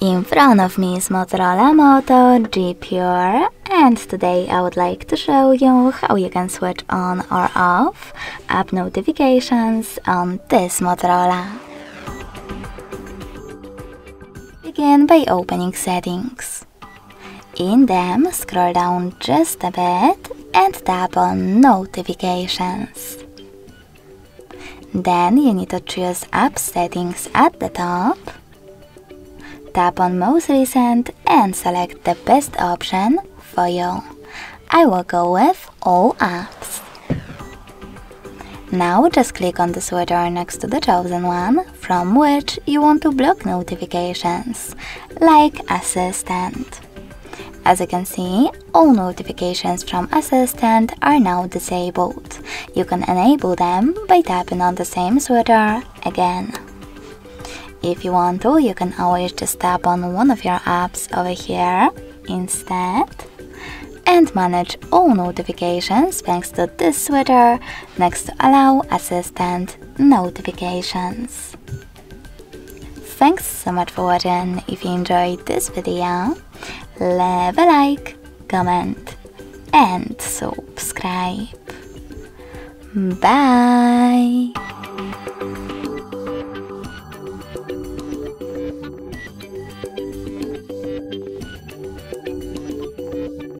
In front of me is Motorola Moto G Pure, and today I would like to show you how you can switch on or off app notifications on this Motorola. Begin by opening settings. In them, scroll down just a bit and tap on notifications. Then you need to choose app settings at the top. Tap on most recent and select the best option for you. I will go with all apps. Now just click on the switcher next to the chosen one from which you want to block notifications, like Assistant. As you can see, all notifications from Assistant are now disabled. You can enable them by tapping on the same switcher again. If you want to, you can always just tap on one of your apps over here instead and manage all notifications thanks to this switcher next to Allow Assistant Notifications. Thanks so much for watching. If you enjoyed this video, leave a like, comment and subscribe. Bye!